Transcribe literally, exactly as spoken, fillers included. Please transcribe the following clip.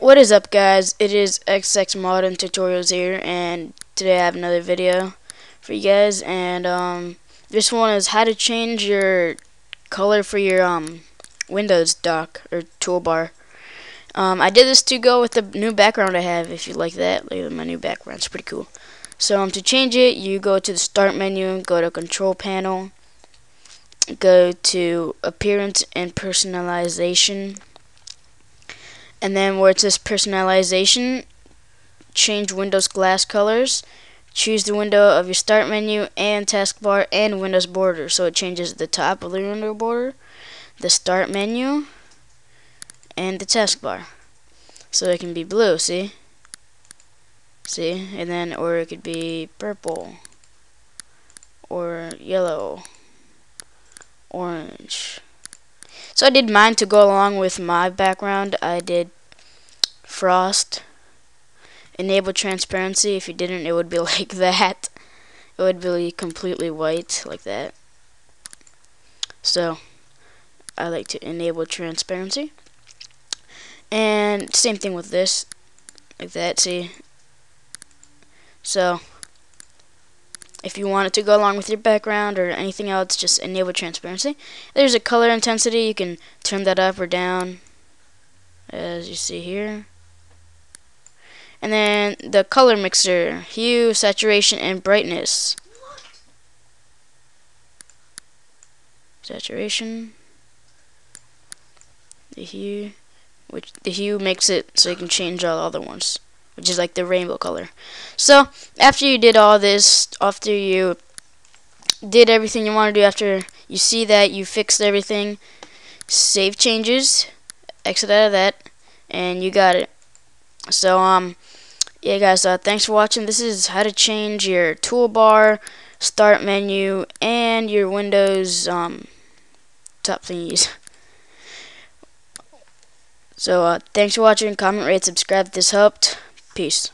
What is up, guys? It is X X Modern Tutorials here, and today I have another video for you guys. And um, this one is how to change your color for your um, Windows dock or toolbar. Um, I did this to go with the new background I have. If you like that, like my new background, it's pretty cool. So um, to change it, you go to the Start menu, go to Control Panel, go to Appearance and Personalization. And then where it says personalization, change Windows glass colors, choose the window of your start menu and taskbar and Windows border. So it changes the top of the window border, the start menu, and the taskbar. So it can be blue, see? See? And then, or it could be purple, or yellow, orange. So I did mine to go along with my background. I did frost, enable transparency. If you didn't, it would be like that. It would be completely white, like that. So I like to enable transparency. And same thing with this, like that, see? So if you want it to go along with your background or anything else, just enable transparency. There's a color intensity. You can turn that up or down, as you see here. And then the color mixer, hue, saturation, and brightness. Saturation. The hue, which the hue makes it so you can change all the other ones, which is like the rainbow color. So after you did all this, after you did everything you want to do, after you see that you fixed everything, save changes, exit out of that, and you got it. So um yeah, guys, uh, thanks for watching. This is how to change your toolbar, start menu, and your Windows um top thingies. So uh, thanks for watching. Comment, rate, subscribe if this helped. Peace.